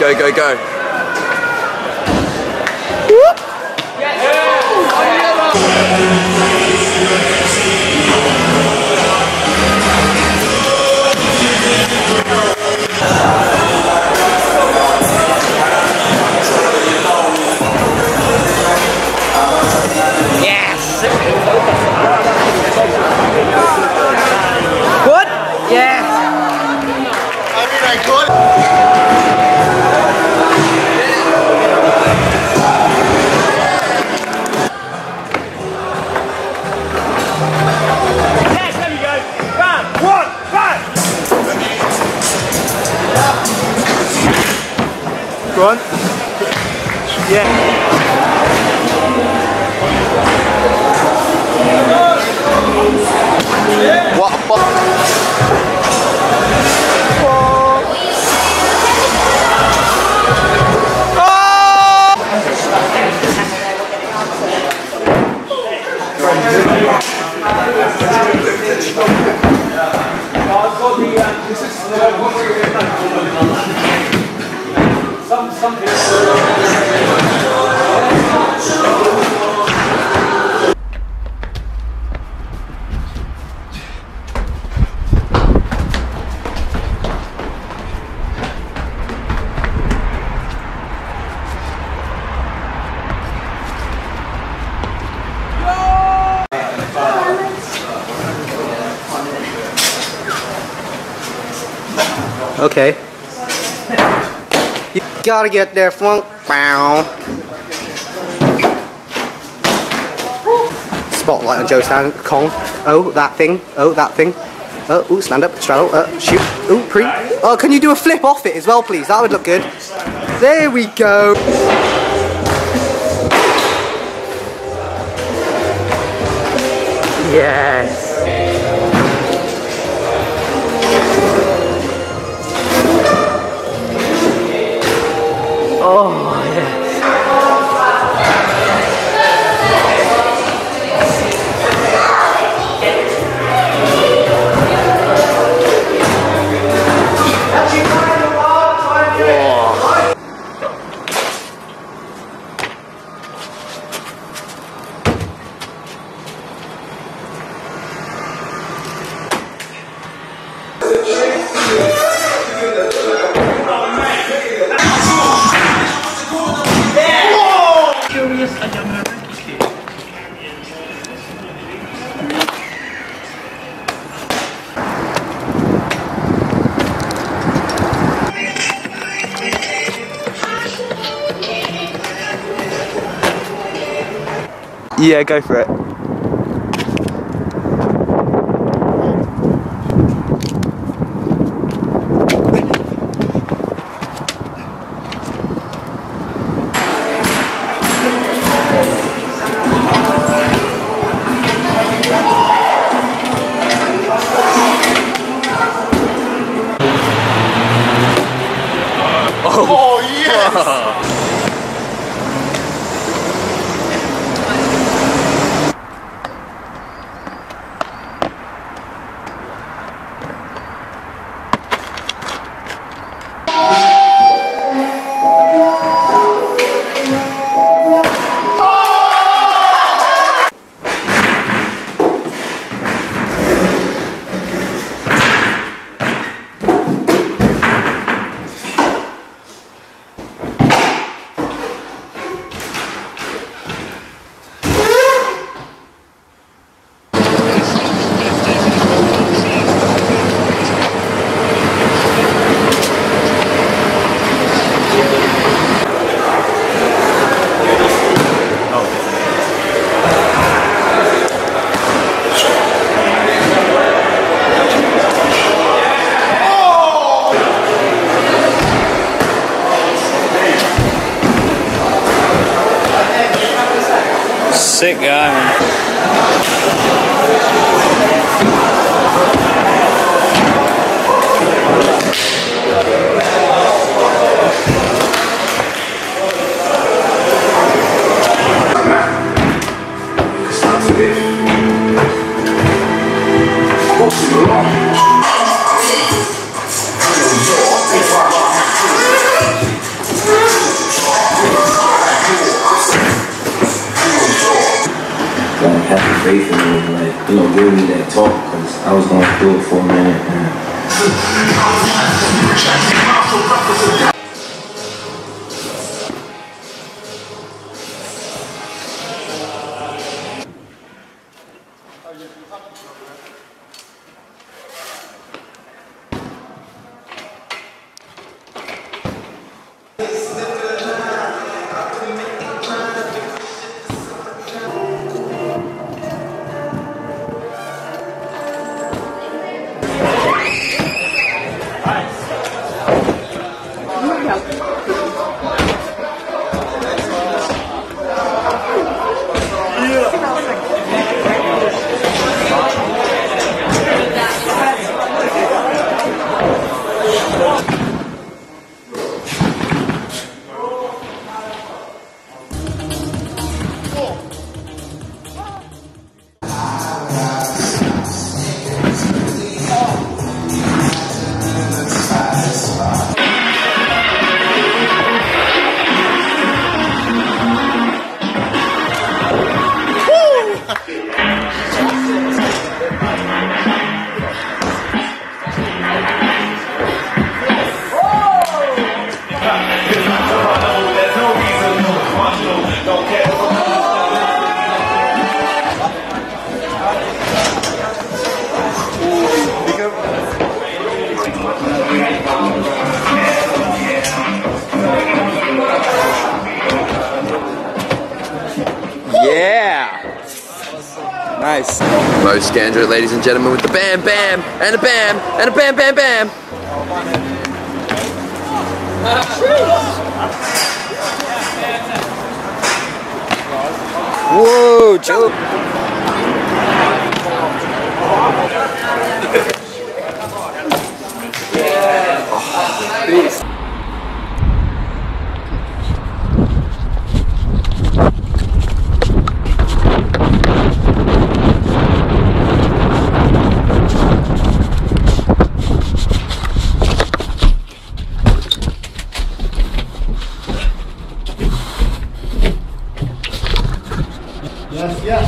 Go, go, go. Whoop. Yes. Go on. Yeah. What a fuck. Okay. You gotta get there, flunk. Wow. Spotlight on Joe Scandrett. Kong. Oh, that thing. Oh, that thing. Oh, ooh, stand up, straddle. Shoot. Ooh, pre. Oh, can you do a flip off it as well, please? That would look good. There we go. Yes. Yeah, go for it. Oh yes! Sick guy. faith in me, like, you know, giving me that talk, because I was going through it for a minute, man. Nice. Joe Scandrett, ladies and gentlemen, with the bam, bam, and a bam, and a bam, bam, bam. Whoa, Joe. Oh, please. Yes, yes.